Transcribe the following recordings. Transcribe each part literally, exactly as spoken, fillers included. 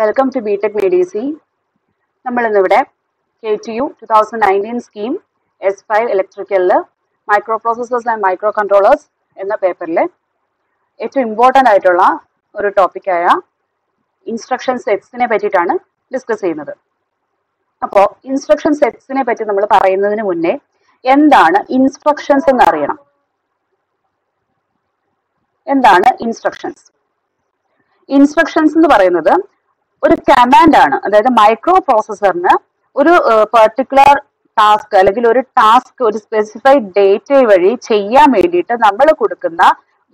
Welcome to B Tech M D C. നമ്മൾ ഇന്നിവിടെ K T U twenty nineteen scheme S five ഇലക്ട്രിക്കലില് micro processors and micro controllers എന്ന പേപ്പറിലെ ഏറ്റവും important ആയിട്ടുള്ള ഒരു ടോപ്പിക്കായ ഇൻസ്ട്രക്ഷൻ സെറ്റ്സിനെ പറ്റിയിട്ടാണ് ഡിസ്കസ് ചെയ്യുന്നത്. അപ്പോൾ ഇൻസ്ട്രക്ഷൻ സെറ്റ്സിനെ പറ്റി നമ്മൾ പറയുന്നതിന് മുന്നേ എന്താണ് ഇൻസ്ട്രക്ഷൻസ് എന്ന് അറിയണം. എന്താണ് ഇൻസ്ട്രക്ഷൻസ്? ഇൻസ്ട്രക്ഷൻസ് എന്ന് പറയുന്നത് ഒരു കമാൻഡ് ആണ്. അതായത് മൈക്രോ പ്രോസസ്സറിന് ഒരു പെർട്ടിക്കുലർ ടാസ്ക് അല്ലെങ്കിൽ ഒരു ടാസ്ക് ഒരു സ്പെസിഫൈഡ് ഡേറ്റ് വഴി ചെയ്യാൻ വേണ്ടിയിട്ട് നമ്മൾ കൊടുക്കുന്ന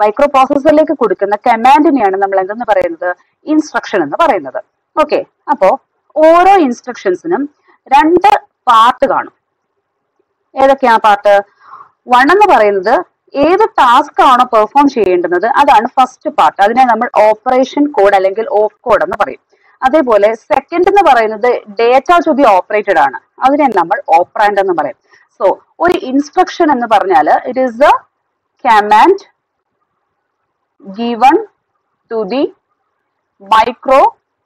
മൈക്രോ പ്രോസസ്സറിലേക്ക് കൊടുക്കുന്ന കമാൻഡിനെയാണ് നമ്മൾ എന്തെന്ന് പറയുന്നത്, ഇൻസ്ട്രക്ഷൻ എന്ന് പറയുന്നത്. ഓക്കെ, അപ്പോൾ ഓരോ ഇൻസ്ട്രക്ഷൻസിനും രണ്ട് പാർട്ട് കാണും. ഏതൊക്കെയാ പാർട്ട്? വൺ എന്ന് പറയുന്നത് ഏത് ടാസ്ക് ആണോ പെർഫോം ചെയ്യേണ്ടുന്നത് അതാണ് ഫസ്റ്റ് പാർട്ട്. അതിനെ നമ്മൾ ഓപ്പറേഷൻ കോഡ് അല്ലെങ്കിൽ ഓഫ് കോഡ് എന്ന് പറയും. അതേപോലെ സെക്കൻഡ് എന്ന് പറയുന്നത് ഡേറ്റ ടു ബി ഓപ്പറേറ്റഡ് ആണ്. അതിനെ നമ്മൾ ഓപ്പറാൻഡ് എന്ന് പറയും. സോ ഒരു ഇൻസ്ട്രക്ഷൻ എന്ന് പറഞ്ഞാൽ it is a command given to the micro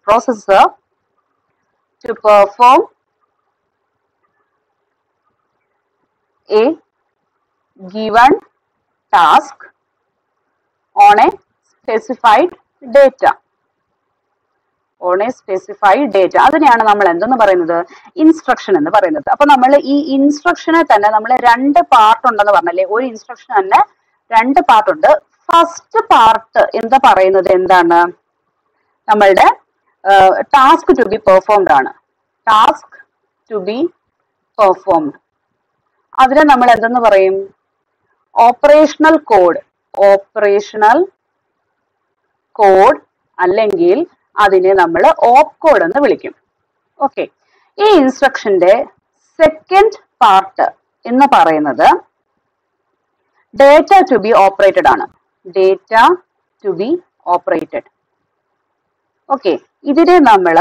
processor to perform a given task on a specified data on a specified data അതിനെയാണ് നമ്മൾ എന്തെന്ന് പറയുന്നത്, ഇൻസ്ട്രക്ഷൻ എന്ന് പറയുന്നത്. അപ്പൊ നമ്മൾ ഈ ഇൻസ്ട്രക്ഷനെ തന്നെ നമ്മൾ രണ്ട് പാർട്ട് ഉണ്ടെന്ന് പറഞ്ഞല്ലേ. ഒരു ഇൻസ്ട്രക്ഷൻ തന്നെ രണ്ട് പാർട്ടുണ്ട്. ഫസ്റ്റ് പാർട്ട് എന്താ പറയുന്നത്, എന്താണ് നമ്മളുടെ ടാസ്ക് ടു ബി പെർഫോംഡ് ആണ്. ടാസ്ക് ടു ബി പെർഫോംഡ് അതിനെ നമ്മൾ എന്തെന്ന് പറയും, ഓപ്പറേഷണൽ കോഡ്, ഓപ്പറേഷണൽ കോഡ് അല്ലെങ്കിൽ അതിനെ നമ്മൾ ഓപ്പ് കോഡ് എന്ന് വിളിക്കും. ഓക്കെ, ഈ ഇൻസ്ട്രക്ഷന്റെ സെക്കൻഡ് പാർട്ട് എന്ന് പറയുന്നത് ഡേറ്റ ടു ബി ഓപ്പറേറ്റഡ് ആണ്. Data to be operated. Okay, ഇതിനെ നമ്മൾ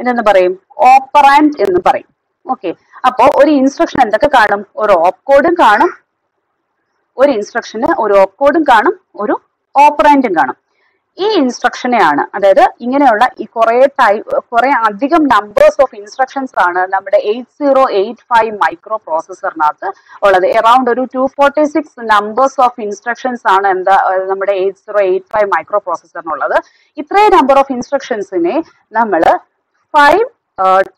എന്തെന്ന് പറയും, ഓപ്പറാൻഡ് എന്ന് പറയും. ഓക്കെ, അപ്പോൾ ഒരു ഇൻസ്ട്രക്ഷൻ എന്തൊക്കെ കാണും? ഒരു ഓപ്പ് കോഡും കാണും. ഒരു ഇൻസ്ട്രക്ഷന് ഒരു ഓപ്പ് കോഡും കാണും, ഒരു ഓപ്പറാൻഡും കാണും. ഈ ഇൻസ്ട്രക്ഷനെയാണ്, അതായത് ഇങ്ങനെയുള്ള ഈ കുറെ ടൈപ്പ് കുറെ അധികം നമ്പേഴ്സ് ഓഫ് ഇൻസ്ട്രക്ഷൻസ് ആണ് നമ്മുടെ eight zero eight five micro പ്രോസസറിനകത്ത് ഉള്ളത്. എറൌണ്ട് ഒരു two forty six numbers of instructions ആണ് എന്താ നമ്മുടെ eight zero eight five micro പ്രോസസറിനുള്ളത്. ഇത്രയും നമ്പർ ഓഫ് ഇൻസ്ട്രക്ഷൻസിനെ നമ്മൾ ഫൈവ്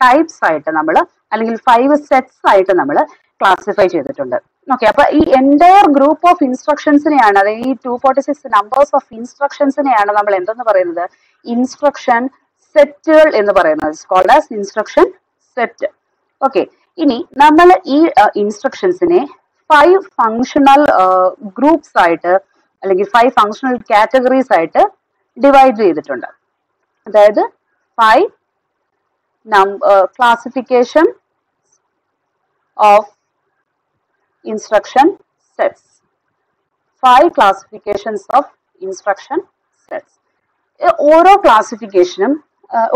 ടൈപ്സ് ആയിട്ട് നമ്മൾ അല്ലെങ്കിൽ ഫൈവ് സെറ്റ്സ് ആയിട്ട് നമ്മൾ ക്ലാസിഫൈ ചെയ്തിട്ടുണ്ട്. ഓക്കെ, അപ്പൊ ഈ എൻറ്റയർ ഗ്രൂപ്പ് ഓഫ് ഇൻസ്ട്രക്ഷൻസിനെയാണ്, അതായത് ഈ two forty six numbers of ഇൻസ്ട്രക്ഷൻസിനെയാണ് നമ്മൾ എന്തെന്ന് പറയുന്നത്, ഇൻസ്ട്രക്ഷൻ സെറ്റുകൾ എന്ന് പറയുന്നത്. It's called as instruction set. Okay, ഇനി നമ്മൾ ഈ ഇൻസ്ട്രക്ഷൻസിനെ ഫൈവ് ഫങ്ഷണൽ ഗ്രൂപ്പ്സ് ആയിട്ട് അല്ലെങ്കിൽ ഫൈവ് ഫങ്ഷണൽ കാറ്റഗറീസ് ആയിട്ട് ഡിവൈഡ് ചെയ്തിട്ടുണ്ട്. അതായത് five classification of instruction sets. Five classifications of instruction sets. ഓരോ ക്ലാസിഫിക്കേഷനും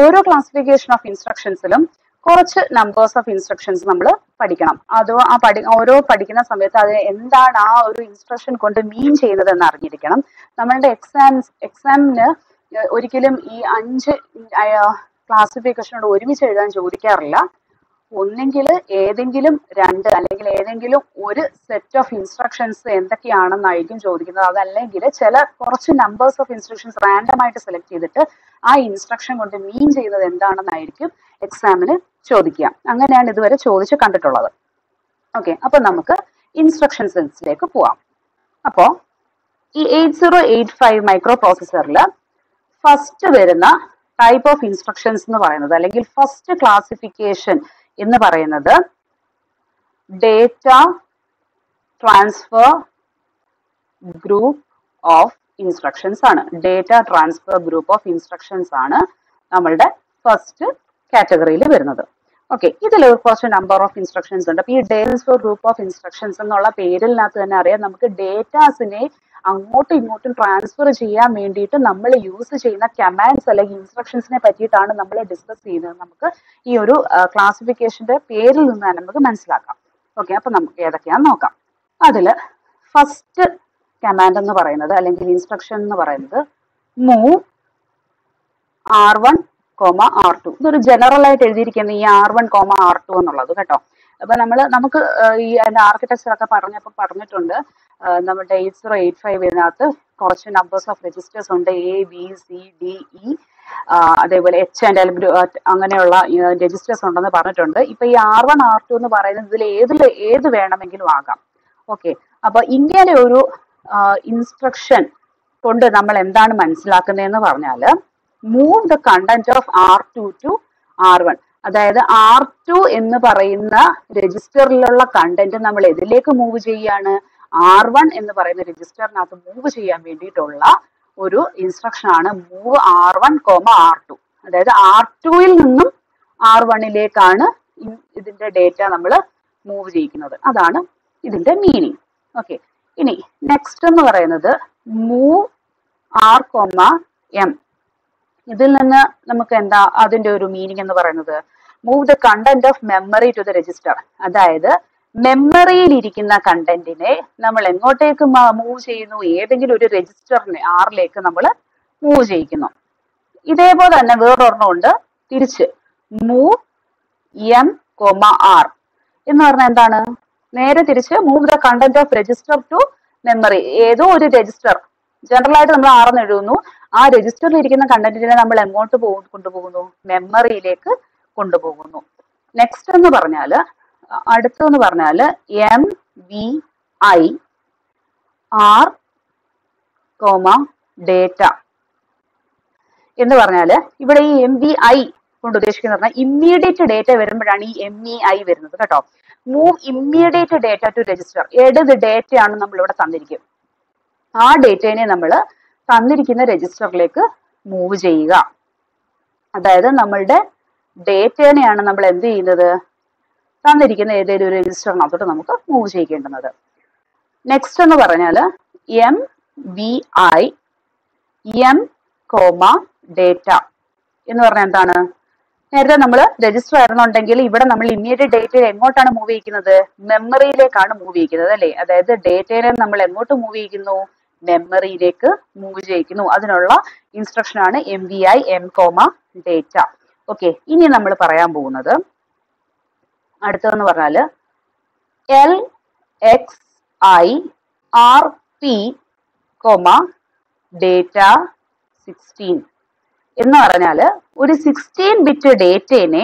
ഓരോ ക്ലാസിഫിക്കേഷൻ ഓഫ് ഇൻസ്ട്രക്ഷൻസിലും കുറച്ച് നമ്പേഴ്സ് ഓഫ് ഇൻസ്ട്രക്ഷൻസ് നമ്മൾ പഠിക്കണം. അതോ ആ പഠി ഓരോ പഠിക്കുന്ന സമയത്ത് അത് എന്താണ് ആ ഒരു ഇൻസ്ട്രക്ഷൻ കൊണ്ട് മീൻ ചെയ്യുന്നത് എന്ന് അറിഞ്ഞിരിക്കണം. നമ്മളുടെ എക്സാംസ് എക്സാമിന് ഒരിക്കലും ഈ അഞ്ച് ക്ലാസിഫിക്കേഷനോട് ഒരുമിച്ച് എഴുതാൻ ചോദിക്കാറില്ല. ഒന്നെങ്കിൽ ഏതെങ്കിലും രണ്ട് അല്ലെങ്കിൽ ഏതെങ്കിലും ഒരു സെറ്റ് ഓഫ് ഇൻസ്ട്രക്ഷൻസ് എന്തൊക്കെയാണെന്നായിരിക്കും ചോദിക്കുന്നത്. അതല്ലെങ്കിൽ ചില കുറച്ച് നമ്പേഴ്സ് ഓഫ് ഇൻസ്ട്രക്ഷൻസ് റാൻഡമായിട്ട് സെലക്ട് ചെയ്തിട്ട് ആ ഇൻസ്ട്രക്ഷൻ കൊണ്ട് മീൻ ചെയ്യുന്നത് എന്താണെന്നായിരിക്കും എക്സാമിന് ചോദിക്കുക. അങ്ങനെയാണ് ഇതുവരെ ചോദിച്ച് കണ്ടിട്ടുള്ളത്. ഓക്കെ, അപ്പൊ നമുക്ക് ഇൻസ്ട്രക്ഷൻ സെറ്റ്സിലേക്ക് പോവാം. അപ്പോൾ ഈ eight zero eight five micro പ്രോസസറിൽ ഫസ്റ്റ് വരുന്ന ടൈപ്പ് ഓഫ് ഇൻസ്ട്രക്ഷൻസ് എന്ന് പറയുന്നത് അല്ലെങ്കിൽ ഫസ്റ്റ് ക്ലാസിഫിക്കേഷൻ എന്ന് പറയുന്നത് data transfer group of instructions ആണ്. Data transfer group of instructions ആണ് നമ്മളുടെ ഫസ്റ്റ് കാറ്റഗറിയിൽ വരുന്നത്. ഓക്കെ, ഇതിൽ കുറച്ച് നമ്പർ ഓഫ് ഇൻസ്ട്രക്ഷൻസ് ഉണ്ട്. അപ്പോൾ ഈ ഡേറ്റ ഗ്രൂപ്പ് ഓഫ് ഇൻസ്ട്രക്ഷൻസ് എന്നുള്ള പേരിനകത്ത് തന്നെ അറിയാം, നമുക്ക് ഡേറ്റാസിനെ അങ്ങോട്ടും ഇങ്ങോട്ടും ട്രാൻസ്ഫർ ചെയ്യാൻ വേണ്ടിയിട്ട് നമ്മൾ യൂസ് ചെയ്യുന്ന കമാൻഡ്സ് അല്ലെങ്കിൽ ഇൻസ്ട്രക്ഷൻസിനെ പറ്റിയിട്ടാണ് നമ്മൾ ഡിസ്കസ് ചെയ്യുന്നത്. നമുക്ക് ഈ ഒരു ക്ലാസിഫിക്കേഷന്റെ പേരിൽ നിന്ന് തന്നെ നമുക്ക് മനസ്സിലാക്കാം. ഓക്കെ, അപ്പൊ നമുക്ക് ഏതൊക്കെയാണെന്ന് നോക്കാം. അതിൽ ഫസ്റ്റ് കമാൻഡ് എന്ന് പറയുന്നത് അല്ലെങ്കിൽ ഇൻസ്ട്രക്ഷൻ എന്ന് പറയുന്നത് move R one comma R two. So general light R one comma R two. But we have an architecture that is eighty oh eighty-five. The numbers of registers are A, B, C, D, E. They will H and L. Registers are now R one, R two. Okay. So India has an instruction. Move the content of R two to R one. That is R two in the register content move R one in the register move instruction move R one, R two. That is R two R one data move that is the meaning. Okay. Next move R, M. Move the content of memory to the register. That is, memory content move register R move M, R. Move the content of register to memory. Register. Generally, ആ രജിസ്റ്ററിൽ ഇരിക്കുന്ന കണ്ടന്റിനെ നമ്മൾ എങ്ങോട്ട് കൊണ്ടുപോകുന്നു മെമ്മറിയിലേക്ക് കൊണ്ടുപോകുന്നു. Next എന്ന് പറഞ്ഞാൽ അടുത്ത എന്ന് പറഞ്ഞാൽ M V I R, data എന്ന് പറഞ്ഞാൽ ഇവിടെ ഈ M V I കൊണ്ട് ഉദ്ദേശിക്കുന്നത് immediate data വരുമ്പോഴാണ് ഈ M E I വരുന്നത് കേട്ടോ. Move immediate data to register. ഏതൊരു data ആണ് നമ്മൾ ഇവിടെ തന്നിരിക്കും. ആ ഡേറ്റയെ നമ്മൾ register like move Jaiga. That is the data and number and the other register move another. Next on the Varanella M V I M comma data. In Varantana, either number register on Tangle, even number immediate data and what on a movie in the memory like on a movie. That is the data and number and what a movie in the memory like move jayikinu adulla instruction aanu mvi m comma data. Okay, ini nammal parayan povunnathu adutha ennu parnal l x I r p comma data sixteen ennu parnal oru sixteen bit data ne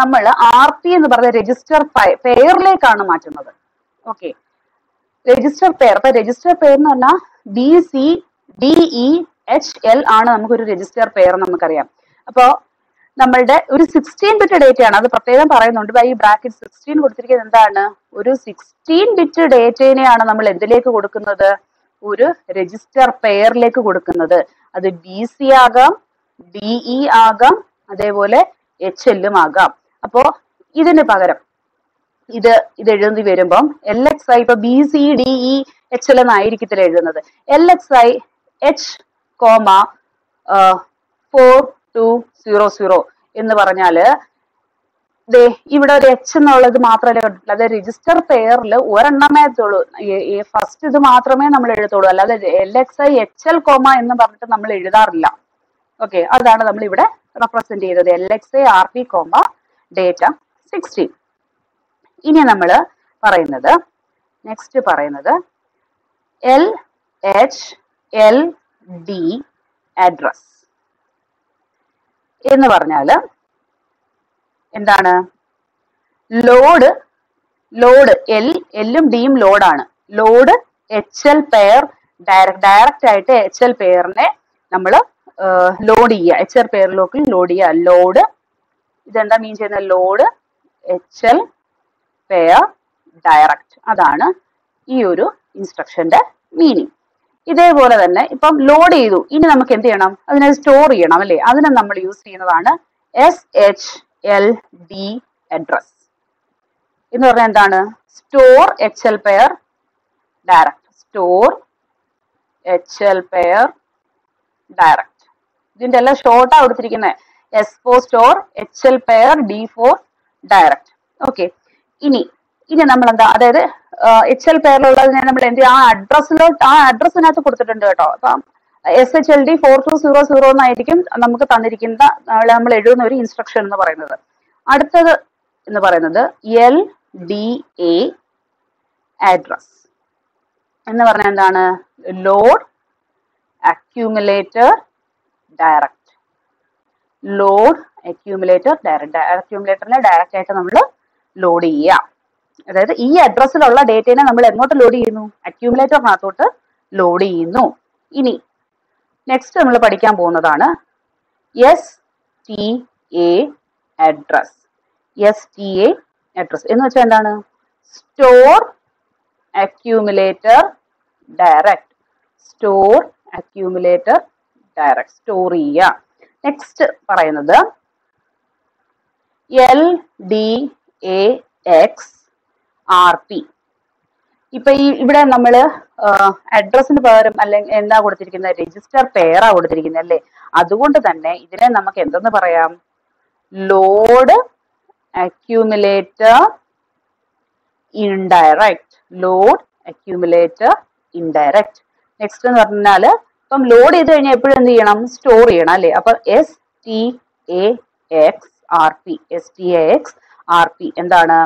nammal rp ennu parna register pair like aanu maattunnathu. Okay, register pair appo register pair ennu parna B, C, D, E, H, L are the register pair. So, we have sixteen bit data. We have bracket sixteen. We have sixteen bit data. We have register pair. That is B, C, D, E, H, L. So, this is the This is the variable. L X I, B, C, D, E, H L N I L X I H, uh, four two zero zero. In the Varanale, they even a H and all the Matra, the register pair, or a number first is the Matra man, L X I H L, in the Barata Namleda. Okay, other than the representative, the L X I R P, comma, data sixteen. In another, next another L H L D address. In the Varnala, in the load, load L, L D load on load H L pair direct, direct H L pair ne number uh, load E, H L pair local load E, load then the means in the load H L pair direct. Adana Euro instruction that meaning. This is load. This is the story. This is the S H L D address. This is store H L pair direct. Store H L pair direct. This is short out. S four store H L pair D four direct. Okay. This is the H L pair. Address. Address. S H L D four two zero zero എന്നായിരിക്കും നമുക്ക് തന്നിരിക്കുന്ന നമ്മൾ എഴുതുന്ന ഒരു instruction എന്ന് പറയുന്നത്. അടുത്തത് എന്ന് പറയുന്നത് L D A address എന്ന് പറഞ്ഞാൽ എന്താണ്? Load accumulator direct. Load accumulator direct അക്യുമുലേറ്ററിനെ ഡയറക്റ്റ് ആയിട്ട് നമ്മൾ ലോഡ് ചെയ്യാം. അതായത് ഈ അഡ്രസ്സിലുള്ള ഡേറ്റയെ നമ്മൾ എങ്ങോട്ട് ലോഡ് ചെയ്യുന്നു? അക്യുമുലേറ്ററിനകത്തോട്ട് ലോഡ് ചെയ്യുന്നു. ഇനി നെക്സ്റ്റ് നമ്മൾ പഠിക്കാൻ പോകുന്നതാണ് S T A address. S T A address എന്ന് വെച്ചാൽ എന്താണ്? Store accumulator direct. Store accumulator direct store ചെയ്യുക. നെക്സ്റ്റ് പറയുന്നത് L D A X R P. ഇപ്പൊ ഈ ഇവിടെ നമ്മൾ അഡ്രസ്സിന് പകരം അല്ലെങ്കിൽ എന്താ കൊടുത്തിരിക്കുന്നത്? രജിസ്റ്റർ പേരാ കൊടുത്തിരിക്കുന്നത് അല്ലേ? അതുകൊണ്ട് തന്നെ ഇതിനെ നമുക്ക് എന്തെന്ന് പറയാം? Load accumulator indirect. Load accumulator indirect. Next എന്ന് പറഞ്ഞാല് ഇപ്പം ലോഡ് ചെയ്ത് കഴിഞ്ഞാൽ എപ്പോഴും എന്ത് ചെയ്യണം? സ്റ്റോർ ചെയ്യണം അല്ലേ? അപ്പൊ S T A X R P. S T A X R P എന്താണ്?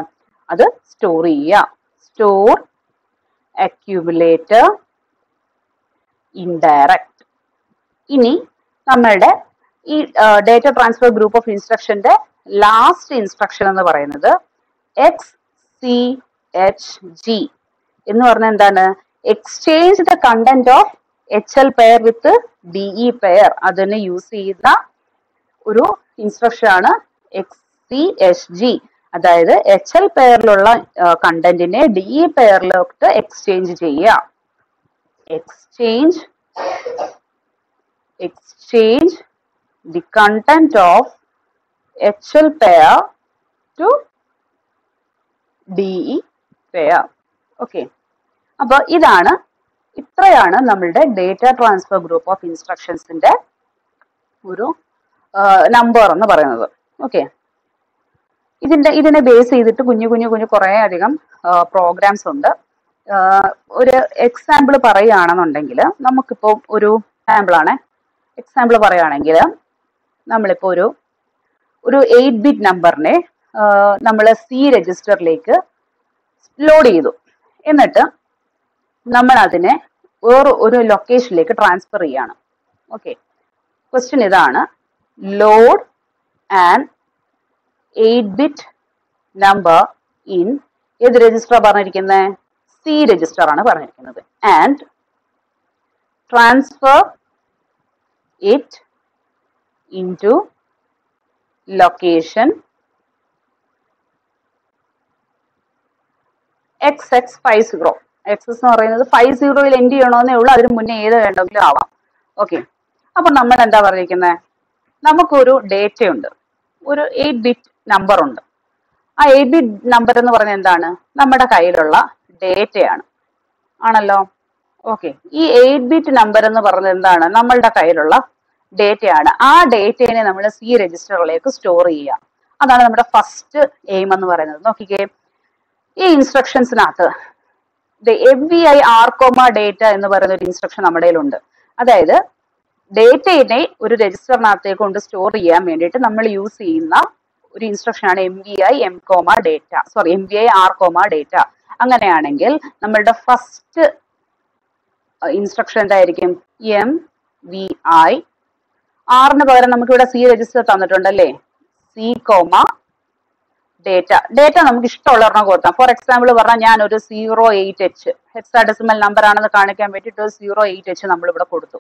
അത് സ്റ്റോർ ചെയ്യുക. Store accumulator indirect. ഇനി നമ്മളുടെ ഈ ഡേറ്റ ട്രാൻസ്ഫർ ഗ്രൂപ്പ് ഓഫ് ഇൻസ്ട്രക്ഷന്റെ ലാസ്റ്റ് ഇൻസ്ട്രക്ഷൻ എന്ന് പറയുന്നത് X C H G എന്ന് പറഞ്ഞാൽ എന്താണ്? Exchange the content of H L pair with D E pair. അതിനെ യൂസ് ചെയ്യുന്ന ഒരു ഇൻസ്ട്രക്ഷൻ ആണ് X C H G. അതായത് H L പെയറിലുള്ള കണ്ടന്റിനെ D E പെയറിലോട്ട് എക്സ്ചേഞ്ച് ചെയ്യുക. Exchange exchange the content of H L pair to D E pair. Okay, അപ്പൊ ഇതാണ് ഇത്രയാണ് നമ്മളുടെ ഡേറ്റ ട്രാൻസ്ഫർ ഗ്രൂപ്പ് ഓഫ് ഇൻസ്ട്രക്ഷൻസിന്റെ ഒരു നമ്പർ എന്ന് പറയുന്നത്. ഓക്കെ, ഇതിന്റെ ഇതിനെ ബേസ് ചെയ്തിട്ട് കുഞ്ഞു കുഞ്ഞു കുഞ്ഞു കുറേ അധികം പ്രോഗ്രാംസ് ഉണ്ട്. ഒരു എക്സാമ്പിൾ പറയുകയാണെന്നുണ്ടെങ്കിൽ നമുക്കിപ്പോൾ ഒരു സാമ്പിളാണ് എക്സാമ്പിൾ പറയുകയാണെങ്കിൽ നമ്മളിപ്പോൾ ഒരു ഒരു എയ്റ്റ് ബിറ്റ് നമ്പറിനെ നമ്മൾ സി രജിസ്റ്ററിലേക്ക് ലോഡ് ചെയ്തു. എന്നിട്ട് നമ്മൾ അതിനെ വേറെ ഒരു ലൊക്കേഷനിലേക്ക് ട്രാൻസ്ഫർ ചെയ്യുകയാണ്. ഓക്കെ, ക്വസ്റ്റ്യൻ ഇതാണ്: load and eight bit number in ഏത് രജിസ്റ്റർ പറഞ്ഞിരിക്കുന്നത്? സി രജിസ്റ്റർ ആണ് പറഞ്ഞിരിക്കുന്നത്. And transfer it into location X X five zero. എക്സസ് എന്ന് പറയുന്നത് ഫൈവ് സീറോയിൽ എൻഡ് ചെയ്യണമെന്നേ ഉള്ളൂ. അതിന് മുന്നേ ഏത് വേണമെങ്കിലും ആവാം. ഓക്കെ, അപ്പൊ നമ്മൾ എന്താ പറഞ്ഞിരിക്കുന്നത്? നമുക്കൊരു ഡേറ്റയുണ്ട്, ഒരു എയ്റ്റ് ബിറ്റ് നമ്പർ ഉണ്ട്. ആ എയ്റ്റ് ബിറ്റ് നമ്പർ എന്ന് പറഞ്ഞാൽ എന്താണ്? നമ്മുടെ കയ്യിലുള്ള ഡേറ്റയാണ്, ആണല്ലോ. ഓക്കെ, ഈ എയ്റ്റ് ബിറ്റ് നമ്പർ എന്ന് പറഞ്ഞത് എന്താണ്? നമ്മളുടെ കയ്യിലുള്ള ഡേറ്റയാണ്. ആ ഡേറ്റയെ നമ്മൾ സി രജിസ്റ്ററിലേക്ക് സ്റ്റോർ ചെയ്യുക. അതാണ് നമ്മുടെ ഫസ്റ്റ് എയിം എന്ന് പറയുന്നത്. നോക്കിക്കേ, ഈ ഇൻസ്ട്രക്ഷൻസിനകത്ത് M V I R comma data എന്ന് പറയുന്ന ഒരു ഇൻസ്ട്രക്ഷൻ നമ്മുടെ കയ്യിലുണ്ട്. അതായത് ഡേറ്റയെ ഒരു രജിസ്റ്ററിനകത്തേക്ക് കൊണ്ട് സ്റ്റോർ ചെയ്യാൻ വേണ്ടിയിട്ട് നമ്മൾ യൂസ് ചെയ്യുന്ന ഒരു ഇൻസ്ട്രക്ഷൻ ആണ് M V I M comma data sorry M V I R comma data. അങ്ങനെയാണെങ്കിൽ നമ്മളുടെ ഫസ്റ്റ് ഇൻസ്ട്രക്ഷൻ എന്തായിരിക്കും? എം വി ഐ ആറിന് പകരം നമുക്കിവിടെ സി രജിസ്റ്റർ തന്നിട്ടുണ്ടല്ലേ? C comma data. ഡേറ്റ നമുക്ക് ഇഷ്ടമുള്ള ഒരെണ്ണം കൊടുക്കാം. ഫോർ എക്സാമ്പിൾ പറഞ്ഞാൽ ഞാനൊരു zero eight H hexadecimal number ആണെന്ന് കാണിക്കാൻ വേണ്ടിയിട്ട് ഒരു സീറോ എയ്റ്റ് എച്ച് നമ്മളിവിടെ കൊടുത്തു.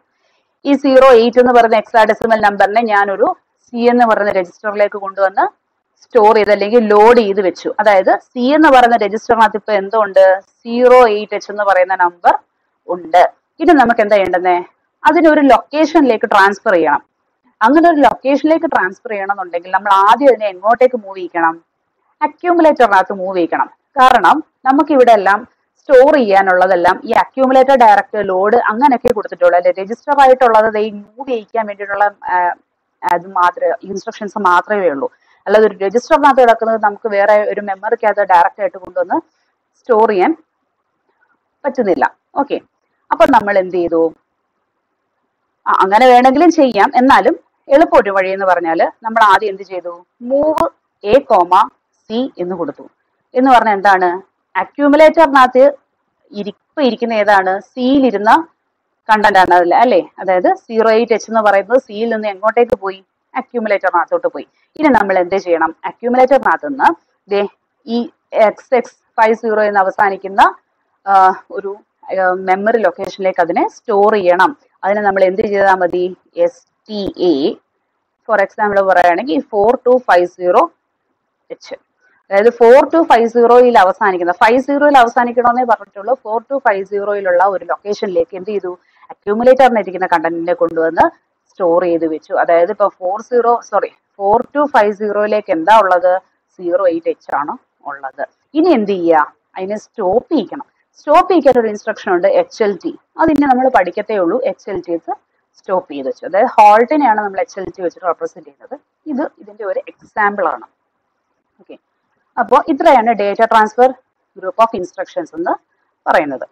ഈ സീറോ എയ്റ്റ് എന്ന് പറയുന്ന എക്സാഡെസിമൽ നമ്പറിനെ ഞാനൊരു സി എന്ന് പറയുന്ന രജിസ്റ്ററിലേക്ക് കൊണ്ടുവന്ന് സ്റ്റോർ ചെയ്ത് അല്ലെങ്കിൽ ലോഡ് ചെയ്ത് വെച്ചു. അതായത് സി എന്ന് പറയുന്ന രജിസ്റ്ററിനകത്ത് ഇപ്പൊ എന്തുണ്ട്? സീറോ എയ്റ്റ് എച്ച് എന്ന് പറയുന്ന നമ്പർ ഉണ്ട്. ഇത് നമുക്ക് എന്താ ചെയ്യേണ്ടത്? അതിനൊരു ലൊക്കേഷനിലേക്ക് ട്രാൻസ്ഫർ ചെയ്യണം. അങ്ങനെ ഒരു ലൊക്കേഷനിലേക്ക് ട്രാൻസ്ഫർ ചെയ്യണമെന്നുണ്ടെങ്കിൽ നമ്മൾ ആദ്യം അതിനെ എങ്ങോട്ടേക്ക് മൂവ് ചെയ്യണം? അക്യൂമുലേറ്ററിനകത്ത് മൂവ് ചെയ്യണം. കാരണം നമുക്കിവിടെ എല്ലാം സ്റ്റോർ ചെയ്യാനുള്ളതെല്ലാം ഈ അക്യൂമുലേറ്റർ ഡയറക്റ്റ് ലോഡ് അങ്ങനെയൊക്കെ കൊടുത്തിട്ടുള്ളൂ അല്ലെ. രജിസ്റ്റർ ആയിട്ടുള്ളത് ഈ മൂവ് ചെയ്യിക്കാൻ വേണ്ടിയിട്ടുള്ള അത് മാത്രമേ ഇൻസ്ട്രക്ഷൻസ് മാത്രമേ ഉള്ളൂ. അല്ലാതെ ഒരു രജിസ്റ്ററിനകത്ത് കിടക്കുന്നത് നമുക്ക് വേറെ ഒരു മെമ്മറിക്കകത്ത് ഡയറക്റ്റ് ആയിട്ട് കൊണ്ടുവന്ന് സ്റ്റോർ ചെയ്യാൻ പറ്റുന്നില്ല. ഓക്കെ, അപ്പം നമ്മൾ എന്ത് ചെയ്തു? അങ്ങനെ വേണമെങ്കിലും ചെയ്യാം. എന്നാലും എളുപ്പമൊരു വഴി എന്ന് പറഞ്ഞാൽ നമ്മൾ ആദ്യം എന്ത് ചെയ്തു, മൂവ് എ കോമ സി എന്ന് കൊടുത്തു. എന്ന് പറഞ്ഞാൽ എന്താണ്, അക്യൂമുലേറ്ററിനകത്ത് ഇരിപ്പ് ഇരിക്കുന്ന ഏതാണ്, സിയിലിരുന്ന കണ്ടന്റ് ആണ് അതിൽ അല്ലേ. അതായത് സീറോ എയ്റ്റ് എച്ച് എന്ന് പറയുന്നത് സിയിൽ നിന്ന് എങ്ങോട്ടേക്ക് പോയി, അക്യൂമുലേറ്ററിനകത്തോട്ട് പോയി. ഇനി നമ്മൾ എന്ത് ചെയ്യണം, അക്യൂമുലേറ്ററിനകത്ത് നിന്ന് ദേ ഈ എക്സ് എക്സ് ഫൈവ് സീറോ എന്ന് അവസാനിക്കുന്ന ഒരു മെമ്മറി ലൊക്കേഷനിലേക്ക് അതിനെ സ്റ്റോർ ചെയ്യണം. അതിന് നമ്മൾ എന്ത് ചെയ്താൽ മതി, S T A for example പറയുകയാണെങ്കിൽ four two five zero H. അതായത് ഫോർ ടു ഫൈവ് സീറോയിൽ അവസാനിക്കുന്ന, ഫൈവ് സീറോയിൽ അവസാനിക്കണമെന്നേ പറഞ്ഞിട്ടുള്ളൂ, ഫോർ ടു ഫൈവ് സീറോയിലുള്ള ഒരു ലൊക്കേഷനിലേക്ക് എന്ത് ചെയ്തു, അക്യൂമുലേറ്ററിനിരിക്കുന്ന കണ്ടന്റിനെ കൊണ്ടുവന്ന് സ്റ്റോർ ചെയ്ത് വെച്ചു. അതായത് ഇപ്പൊ four zero sorry four two five സീറോയിലേക്ക് എന്താ ഉള്ളത്, സീറോ എയ്റ്റ് എച്ച് ആണ് ഉള്ളത്. ഇനി എന്ത് ചെയ്യുക, അതിനെ സ്റ്റോപ്പ് ചെയ്യിക്കണം. സ്റ്റോപ്പ് ചെയ്യിക്കാൻ ഒരു ഇൻസ്ട്രക്ഷൻ ഉണ്ട്, എച്ച് എൽ ടി. അതിനെ നമ്മൾ പഠിക്കത്തേ ഉള്ളൂ. എച്ച് എൽ ടി സ്റ്റോപ്പ് ചെയ്ത് വെച്ചു. അതായത് ഹോൾട്ടിനെയാണ് നമ്മൾ എച്ച് എൽ ടി വെച്ചിട്ട് റെപ്രസെന്റ് ചെയ്യുന്നത്. ഇത് ഇതിന്റെ ഒരു എക്സാമ്പിൾ ആണ്. ഓക്കെ, അപ്പോൾ ഇത്രയാണ് data transfer group of instructions എന്ന് പറയുന്നത്.